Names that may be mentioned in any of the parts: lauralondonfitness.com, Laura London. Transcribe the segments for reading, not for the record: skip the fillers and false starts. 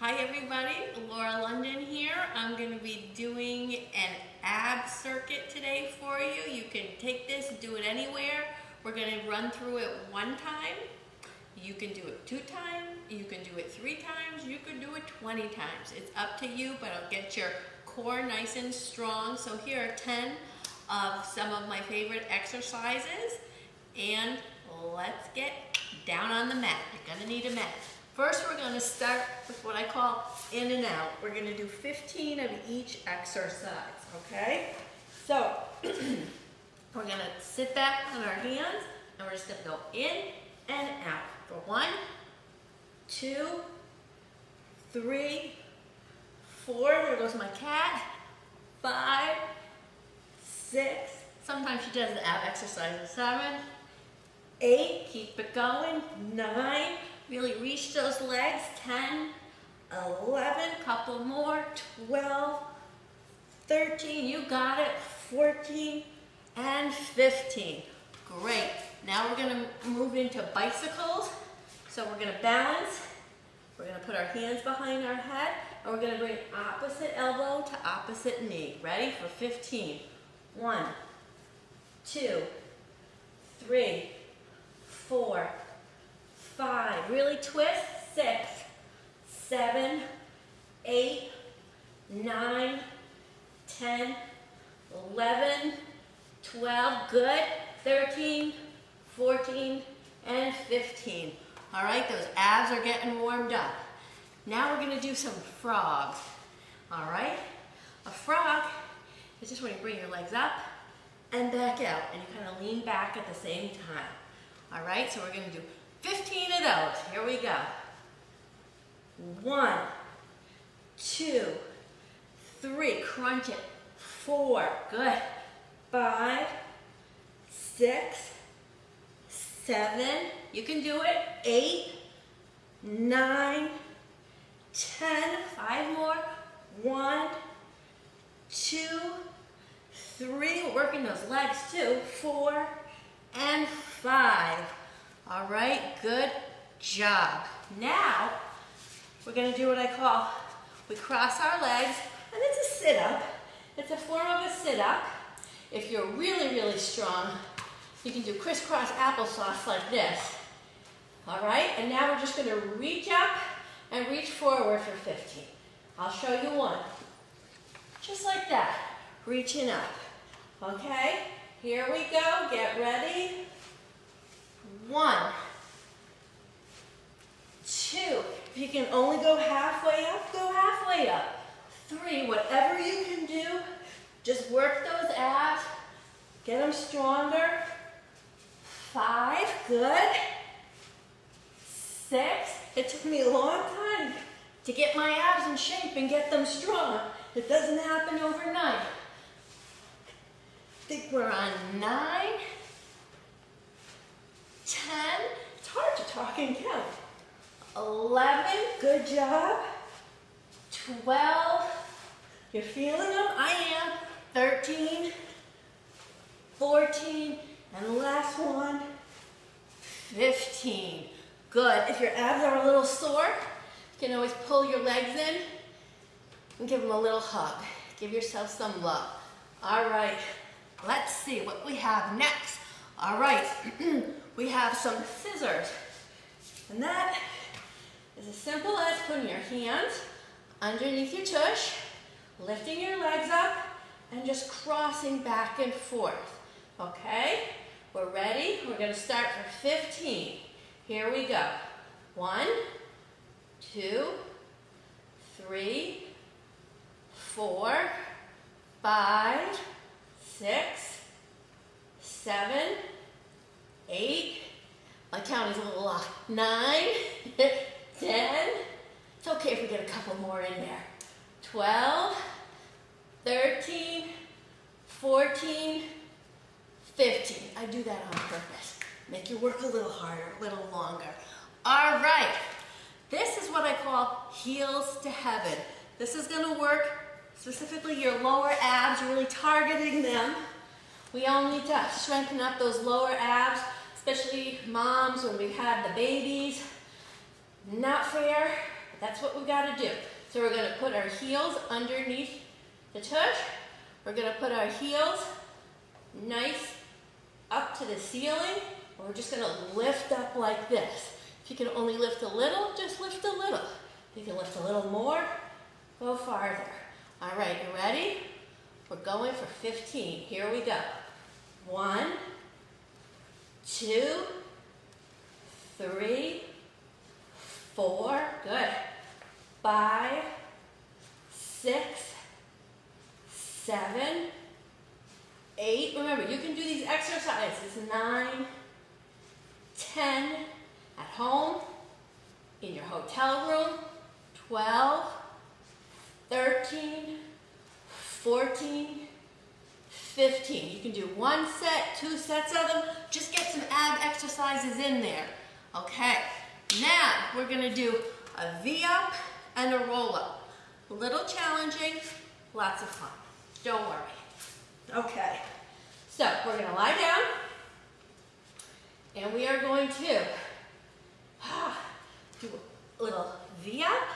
Hi everybody, Laura London here. I'm going to be doing an ab circuit today for you. You can take this, do it anywhere. We're going to run through it one time. You can do it two times. You can do it three times. You can do it 20 times. It's up to you, but it'll get your core nice and strong. So here are 10 of some of my favorite exercises. And let's get down on the mat. You're going to need a mat. First, we're going to start with what I call in and out. We're going to do 15 of each exercise, okay? So, we're going to sit back on our hands, and we're just going to go in and out for 1, 2, 3, 4, there goes my cat, 5, 6, sometimes she does the ab exercises, 7, 8, keep it going, 9, really reach those legs, 10, 11, couple more, 12, 13, you got it, 14, and 15. Great. Now we're going to move into bicycles. So we're going to balance. We're going to put our hands behind our head, and we're going to bring opposite elbow to opposite knee. Ready for 15. 1, 2, 3, 4, 5, really twist, 6, 7, 8, 9, 10, 11, 12, good, 13, 14, and 15. All right, those abs are getting warmed up. Now we're gonna do some frogs, all right? A frog is just when you bring your legs up and back out, and you kind of lean back at the same time. All right, so we're gonna do 15 of those. Here we go. 1, 2, 3, crunch it. 4, good. 5, 6, 7, you can do it. 8, 9, 10, 5 more. 1, 2, 3, working those legs too. 4 and 5. All right, good job. Now, we're gonna do what I call, we cross our legs, and it's a sit-up. It's a form of a sit-up. If you're really, really strong, you can do crisscross applesauce like this. All right, and now we're just gonna reach up and reach forward for 15. I'll show you one. Just like that, reaching up. Okay, here we go, get ready. 1, 2, if you can only go halfway up, go halfway up. 3, whatever you can do, just work those abs, get them stronger. 5, good. 6, it took me a long time to get my abs in shape and get them strong. It doesn't happen overnight. I think we're on 9. 10, it's hard to talk and count. 11, good job. 12, you're feeling them? I am. 13, 14, and last one, 15. Good. If your abs are a little sore, you can always pull your legs in and give them a little hug. Give yourself some love. All right, let's see what we have next. All right. We have some scissors, and that is as simple as putting your hands underneath your tush, lifting your legs up, and just crossing back and forth, okay? We're ready. We're going to start for 15. Here we go. 1, 2, 3, 4, 5, 6, 7, 8, my count is a little off, 9, 10, it's okay if we get a couple more in there, 12, 13, 14, 15. I do that on purpose. Make you work a little harder, a little longer. All right, this is what I call heels to heaven. This is going to work specifically your lower abs, really targeting them. We all need to strengthen up those lower abs, especially moms when we've had the babies. Not fair That's what we got to do. So we're going to put our heels underneath the tush. We're going to put our heels nice up to the ceiling. We're just going to lift up like this. If you can only lift a little, just lift a little. If you can lift a little more, go farther. All right, you ready? We're going for 15. Here we go. 1, 2, 3, 4, good. 5, 6, 7, 8. Remember, you can do these exercises 9, 10 at home, in your hotel room, 12, 13, 14, 15. You can do one set, 2 sets of them. Just get some ab exercises in there. Okay, now we're gonna do a V-up and a roll-up. A little challenging, lots of fun. Don't worry. Okay, so we're gonna lie down and we are going to do a little V-up,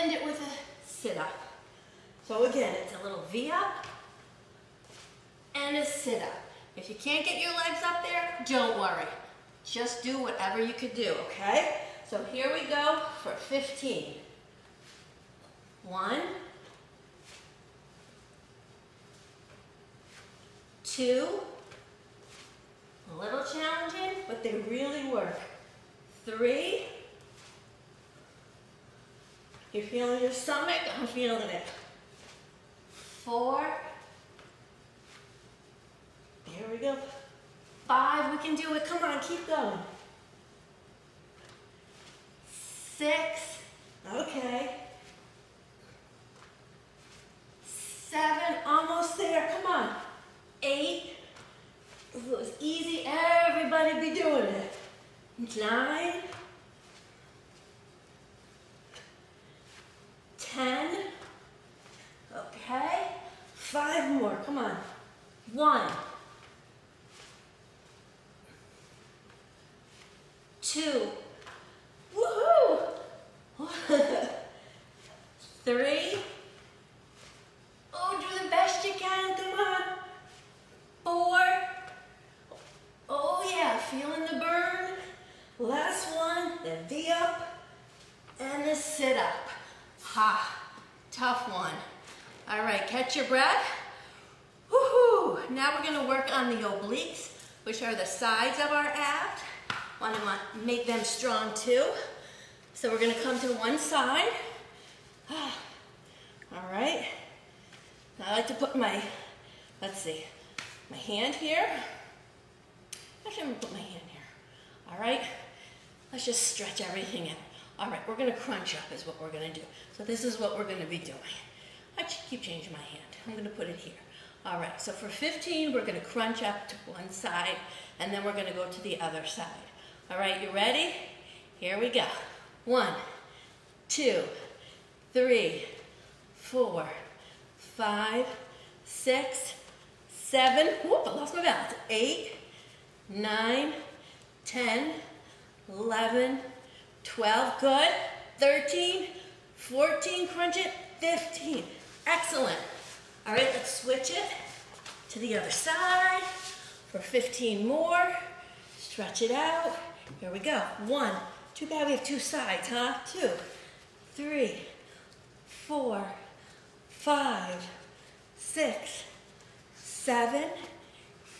end it with a sit-up. So again, it's a little V-up and a sit-up. If you can't get your legs up there, don't worry. Just do whatever you could do, okay? So here we go for 15. 1, 2, a little challenging, but they really work. 3, you're feeling your stomach? I'm feeling it. 4, here we go. 5, we can do it, come on, keep going. 6, okay. 7, almost there, come on. 8, if it was easy, everybody'd be doing it. 9, 10, okay. 5 more, come on. 1. 2, woohoo! 3, oh, do the best you can, come on. 4, oh yeah, feeling the burn. Last one, the V-up and the sit-up. Ha, tough one. All right, catch your breath. Woohoo! Now we're gonna work on the obliques, which are the sides of our abs. Want to make them strong too. So we're going to come to one side. All right. Now I like to put my, my hand here. Actually, I'm going to put my hand here. All right. Let's just stretch everything out. All right. We're going to crunch up is what we're going to do. So this is what we're going to be doing. I keep changing my hand. I'm going to put it here. All right. So for 15, we're going to crunch up to one side, and then we're going to go to the other side. All right, you ready? Here we go. 1, 2, 3, 4, 5, 6, 7, whoop, I lost my balance, 8, 9, 10, 11, 12, good, 13, 14, crunch it, 15, excellent. All right, let's switch it to the other side for 15 more, stretch it out. Here we go. 1, too bad we have 2 sides, huh? 2, 3, 4, 5, 6, 7,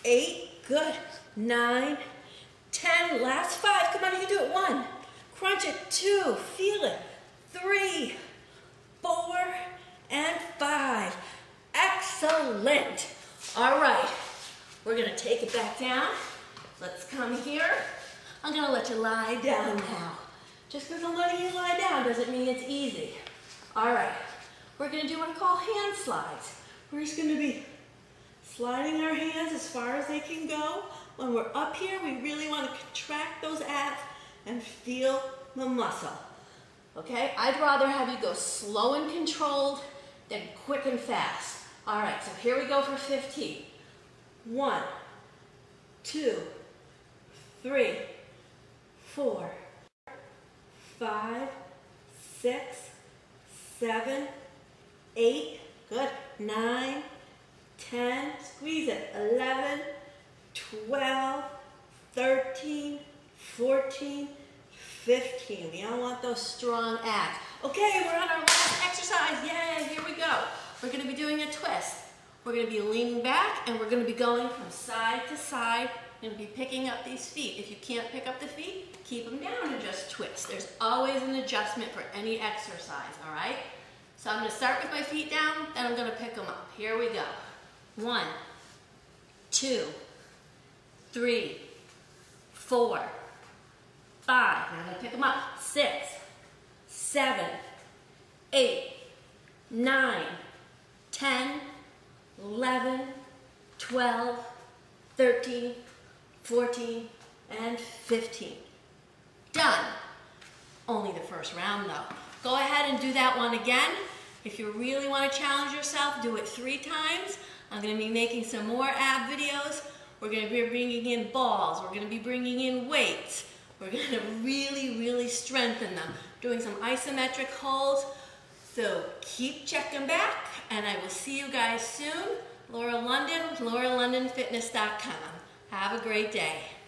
8, good, 9, 10, last 5, come on, you can do it, 1, crunch it, 2, feel it, 3, 4, and 5, excellent. All right, we're gonna take it back down. Let's come here. I'm gonna let you lie down now. Just because I'm letting you lie down doesn't mean it's easy. All right, we're gonna do what I call hand slides. We're just gonna be sliding our hands as far as they can go. When we're up here, we really wanna contract those abs and feel the muscle, okay? I'd rather have you go slow and controlled than quick and fast. All right, so here we go for 15. 1, 2, 3, 4, 5, 6, 7, 8, good, 9, 10, squeeze it, 11, 12, 13, 14, 15. We don't want those strong abs. Okay, we're on our last exercise. Yay, here we go. We're going to be doing a twist. We're going to be leaning back and we're going to be going from side to side. You're going to be picking up these feet. If you can't pick up the feet, keep them down and just twist. There's always an adjustment for any exercise, all right? So I'm going to start with my feet down, then I'm going to pick them up. Here we go. 1, 2, 3, 4, 5. Now I'm going to pick them up. 6, 7, 8, 9, 10, 11, 12, 13, 14, and 15. Done. Only the first round though. Go ahead and do that one again. If you really want to challenge yourself, do it 3 times. I'm going to be making some more ab videos. We're going to be bringing in balls. We're going to be bringing in weights. We're going to really, really strengthen them. Doing some isometric holds. So keep checking back, and I will see you guys soon. Laura London, lauralondonfitness.com. Have a great day.